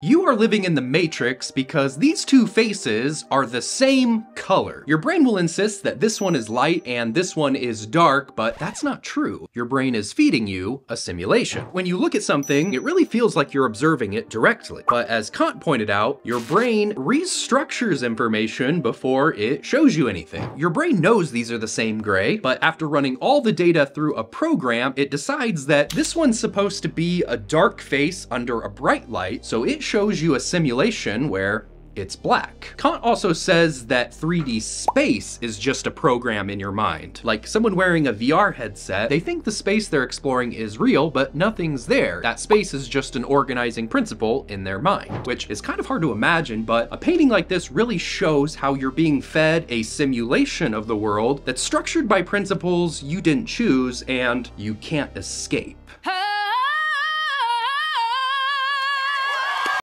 You are living in the Matrix because these two faces are the same color. Your brain will insist that this one is light and this one is dark, but that's not true. Your brain is feeding you a simulation. When you look at something, it really feels like you're observing it directly. But as Kant pointed out, your brain restructures information before it shows you anything. Your brain knows these are the same gray, but after running all the data through a program, it decides that this one's supposed to be a dark face under a bright light, so it shows you a simulation where it's black. Kant also says that 3D space is just a program in your mind. Like someone wearing a VR headset, they think the space they're exploring is real, but nothing's there. That space is just an organizing principle in their mind, which is kind of hard to imagine, but a painting like this really shows how you're being fed a simulation of the world that's structured by principles you didn't choose and you can't escape. Hey!